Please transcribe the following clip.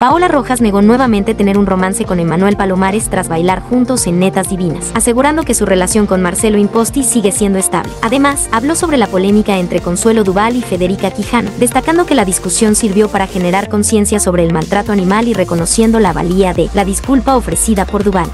Paola Rojas negó nuevamente tener un romance con Emmanuel Palomares tras bailar juntos en Netas Divinas, asegurando que su relación con Marcelo Imposti sigue siendo estable. Además, habló sobre la polémica entre Consuelo Duval y Federica Quijano, destacando que la discusión sirvió para generar conciencia sobre el maltrato animal y reconociendo la valía de la disculpa ofrecida por Duval.